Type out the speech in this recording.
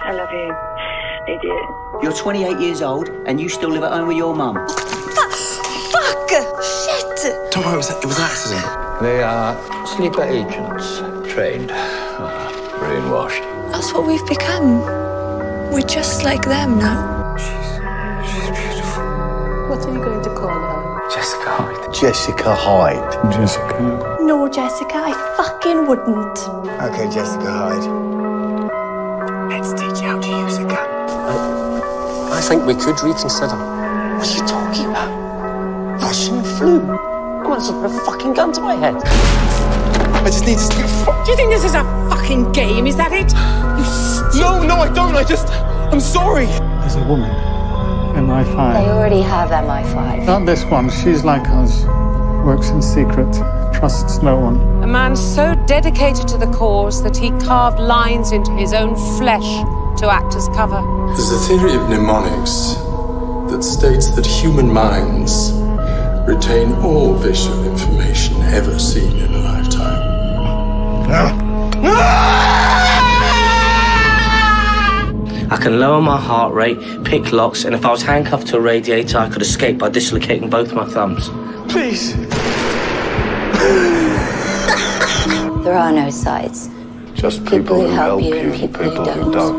I love you, idiot. You're 28 years old and you still live at home with your mum. Fuck! Shit! Don't worry, it was an accident. They are sleeper agents, trained, brainwashed. That's what we've become. We're just like them now. She's beautiful. What are you going to call her? Jessica Hyde. Jessica Hyde. Jessica. No, Jessica, I fucking wouldn't. Okay, Jessica Hyde. Let's teach you how to use a gun. I think we could reconsider. What are you talking about? Russian flu. I'm answering a fucking gun to my head. I just need to speak. Do you think this is a fucking game? Is that it? No, I don't. I'm sorry. There's a woman. MI5. They already have MI5. Not this one. She's like us. Works in secret. Trusts no one. A man so dedicated to the cause that he carved lines into his own flesh to act as cover. There's a theory of mnemonics that states that human minds retain all visual information ever seen in a lifetime. I can lower my heart rate, pick locks, and if I was handcuffed to a radiator, I could escape by dislocating both my thumbs. Please! There are no sides. Just people who help you and people who don't.